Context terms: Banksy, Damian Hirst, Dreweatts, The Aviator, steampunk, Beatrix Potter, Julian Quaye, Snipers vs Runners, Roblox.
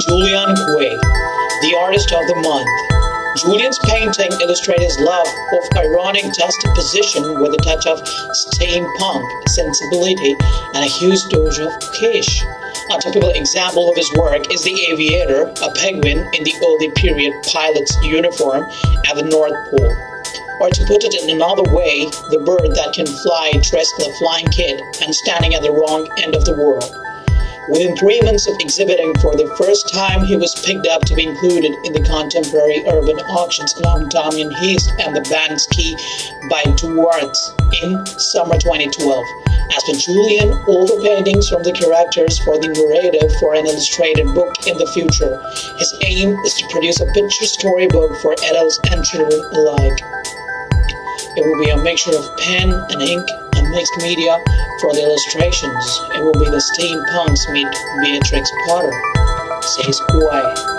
Julian Quaye, the Artist of the Month. Julian's painting illustrates his love of ironic juxtaposition with a touch of steampunk sensibility and a huge dose of kitsch. A typical example of his work is the aviator, a penguin in the early period pilot's uniform at the North Pole. Or to put it in another way, the bird that can fly dressed in a flying kit and standing at the wrong end of the world. Within 3 months of exhibiting for the first time, he was picked up to be included in the contemporary urban auctions along Damian Hirst and the Banksy by Dreweatts in summer 2012. As for Julian, all the paintings from the characters for the narrative for an illustrated book in the future. His aim is to produce a picture storybook for adults and children alike. It will be a mixture of pen and ink and mixed media for the illustrations. It will be the steampunks meet Beatrix Potter, says Quaye.